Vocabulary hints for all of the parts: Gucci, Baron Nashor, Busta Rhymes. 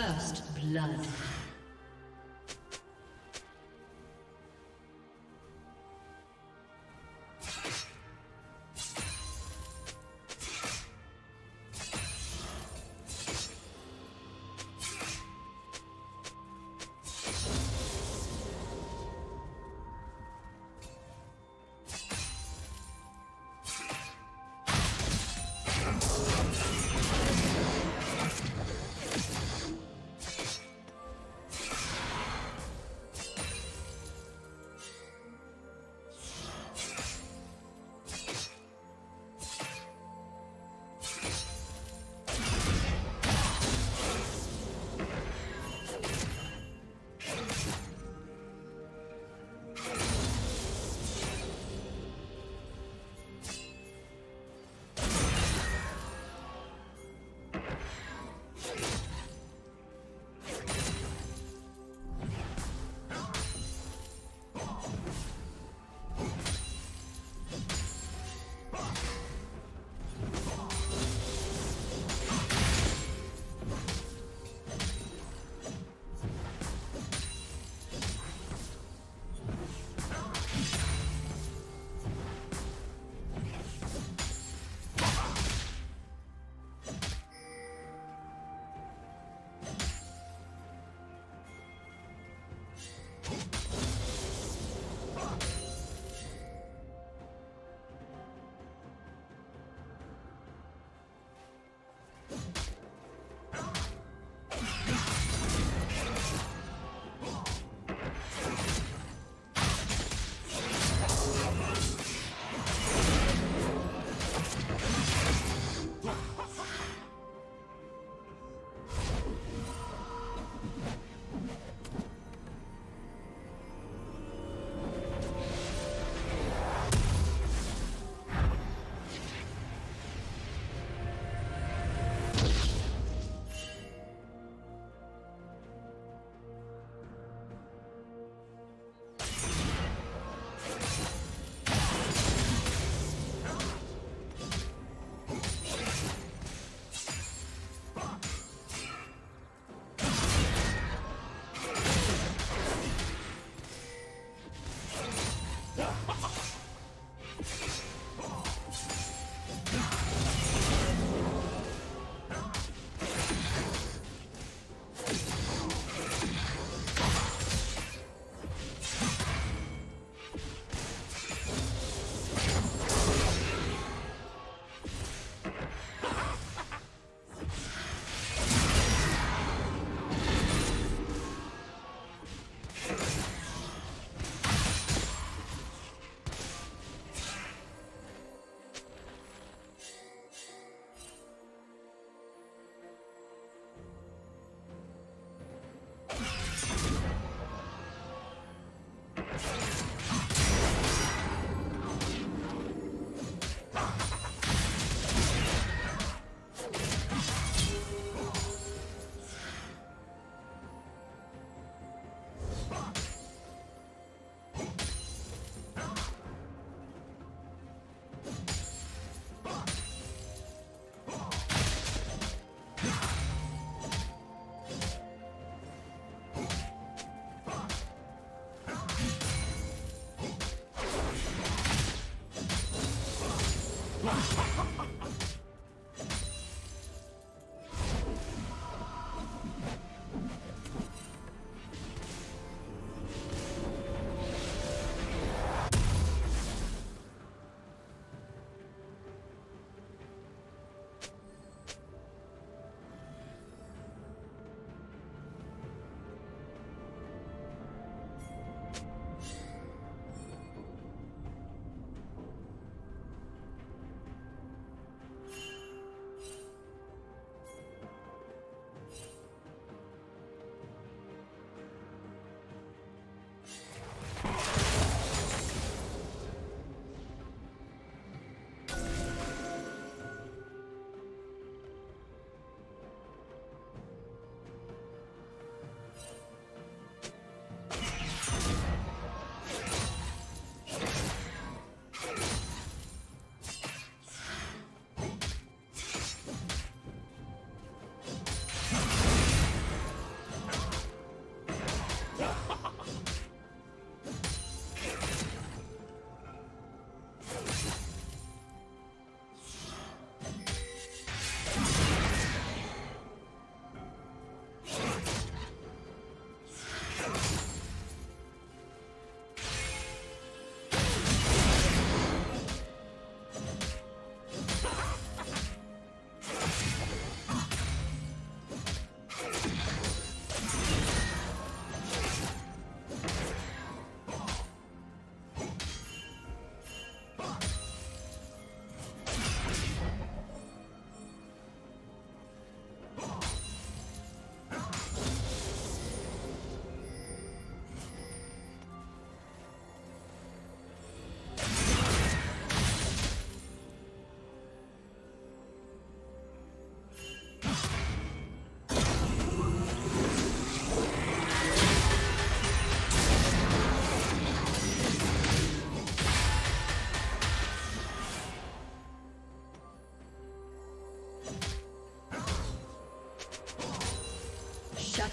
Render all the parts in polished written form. First blood.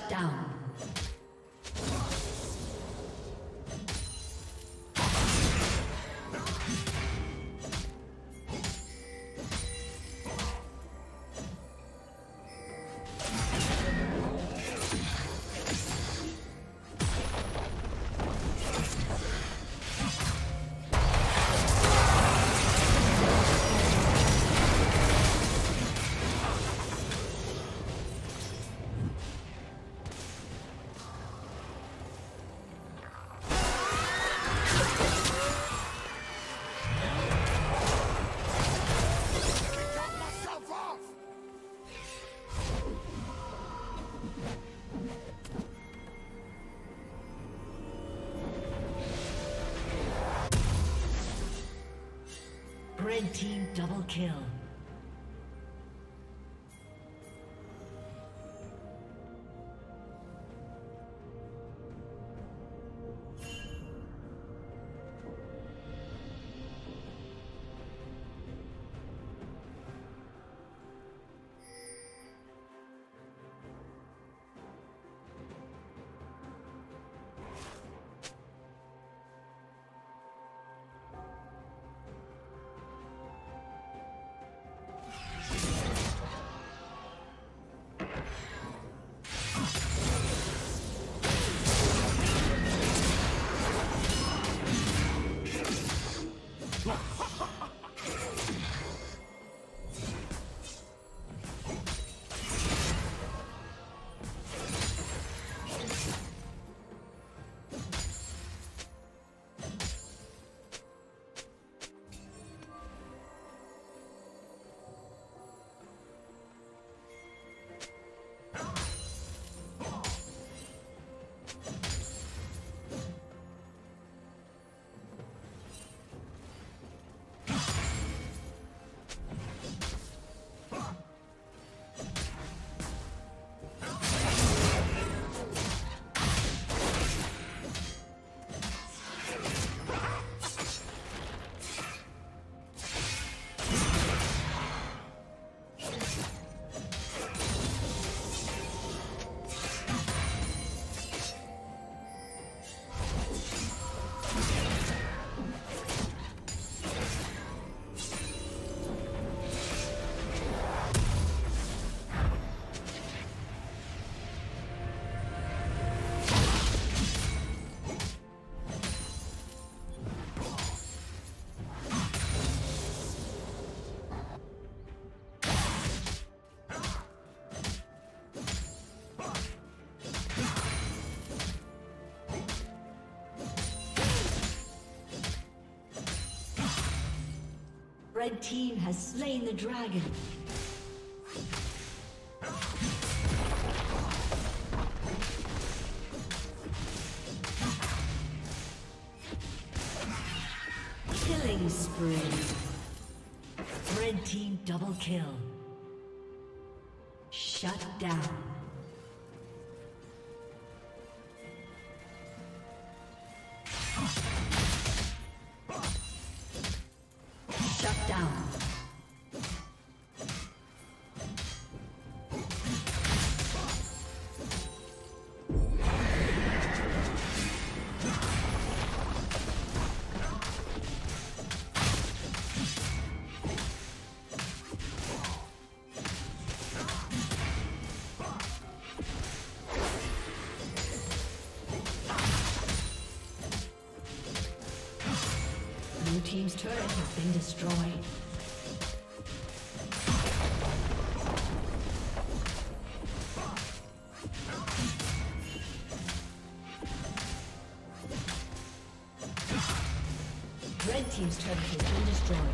Shut down. Red team double kill. Red team has slain the dragon. Killing spree. Red team double kill. Shut down. Team's turret has been destroyed. Red team's turret has been destroyed.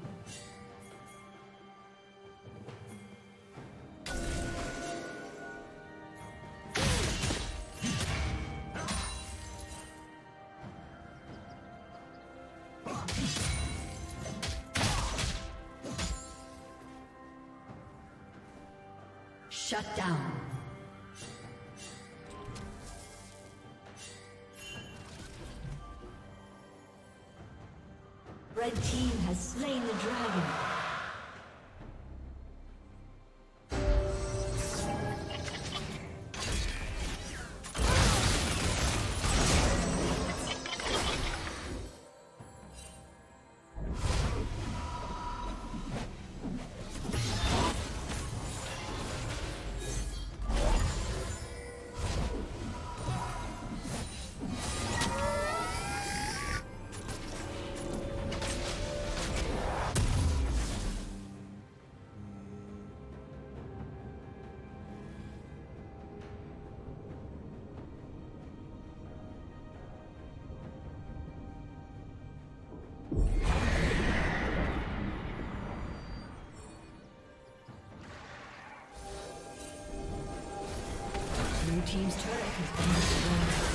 Blue team's turret has been destroyed. Shut down. Red team has slain the dragon. Your team's turret has been destroyed.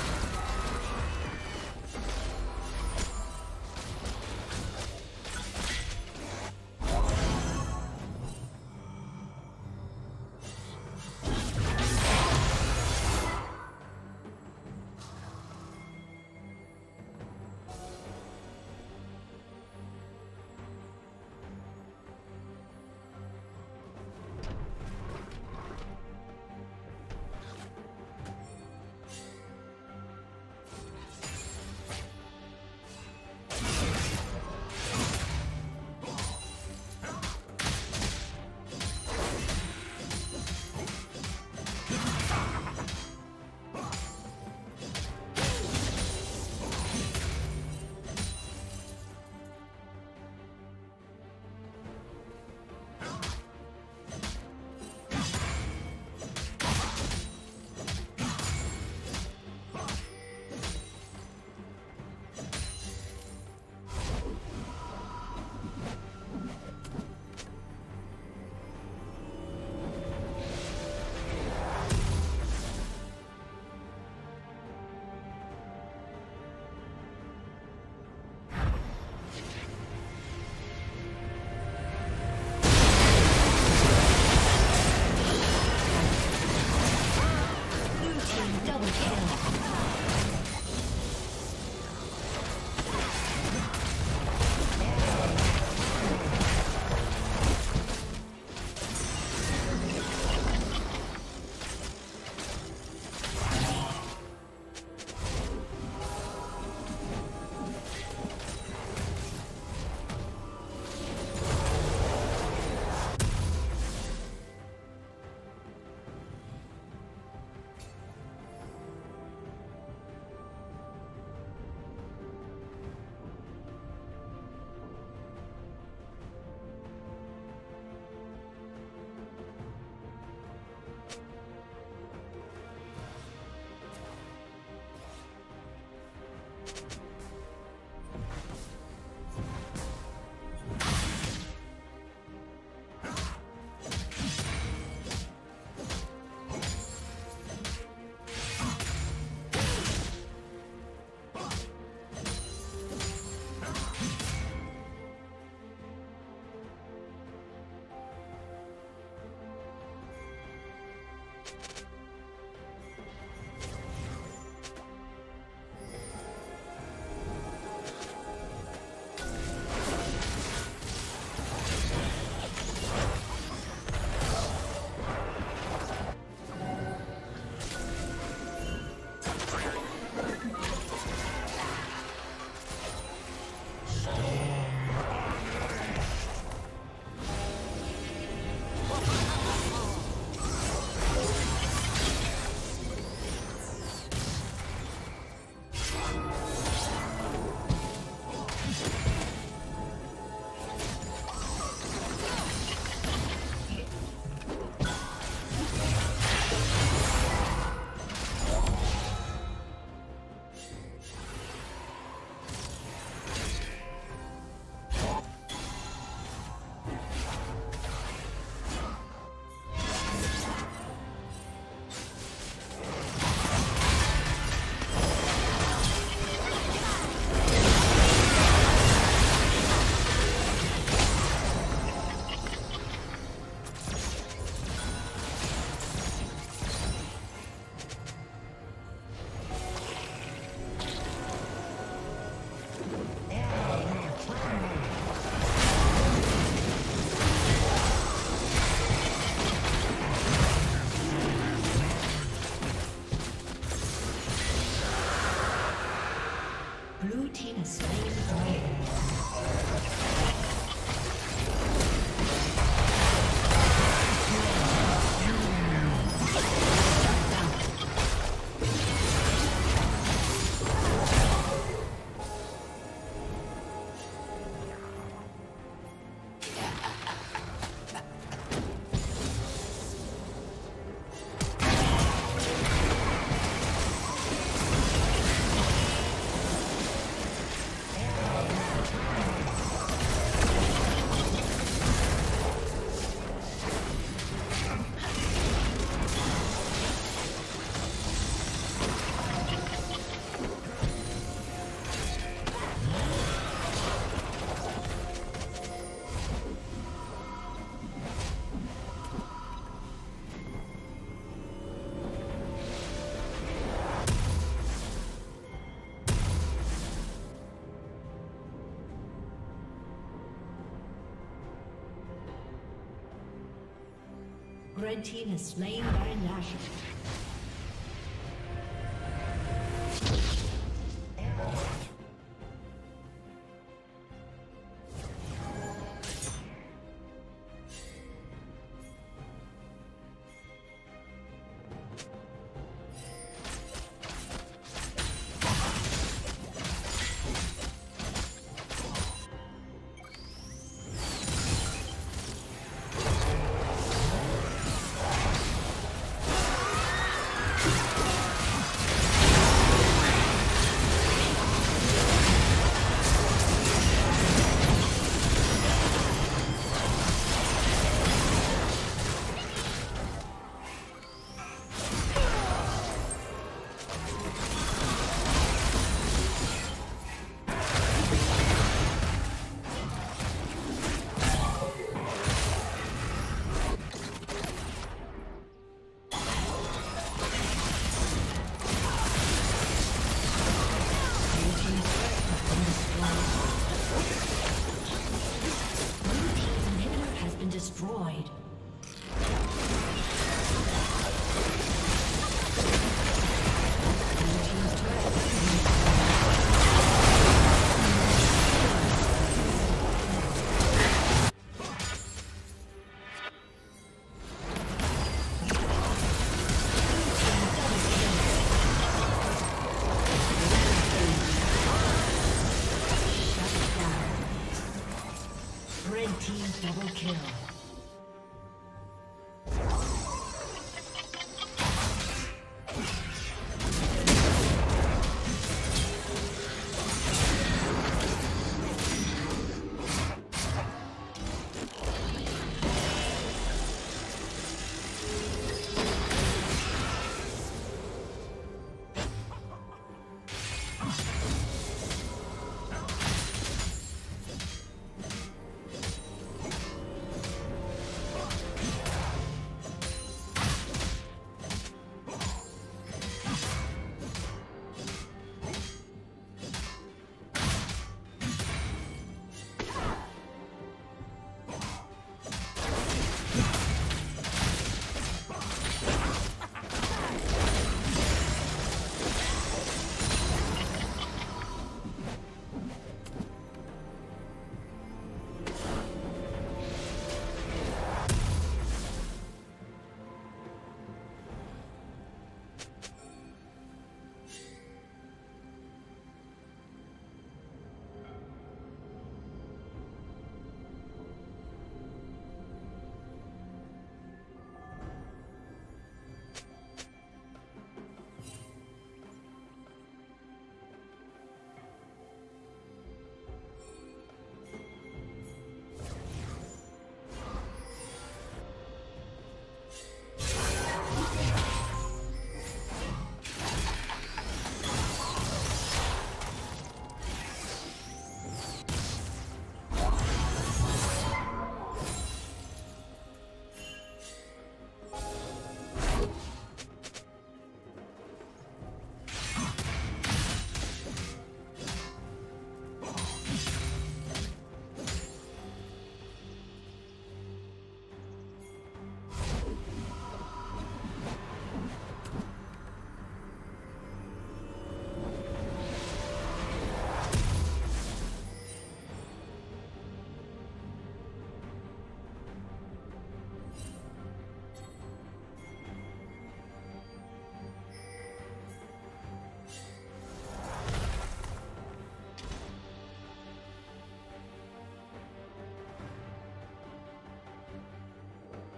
Red team has slain Baron Nashor.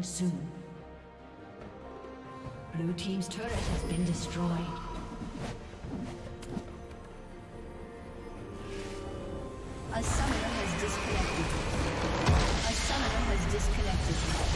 Soon. Blue team's turret has been destroyed. A summoner has disconnected.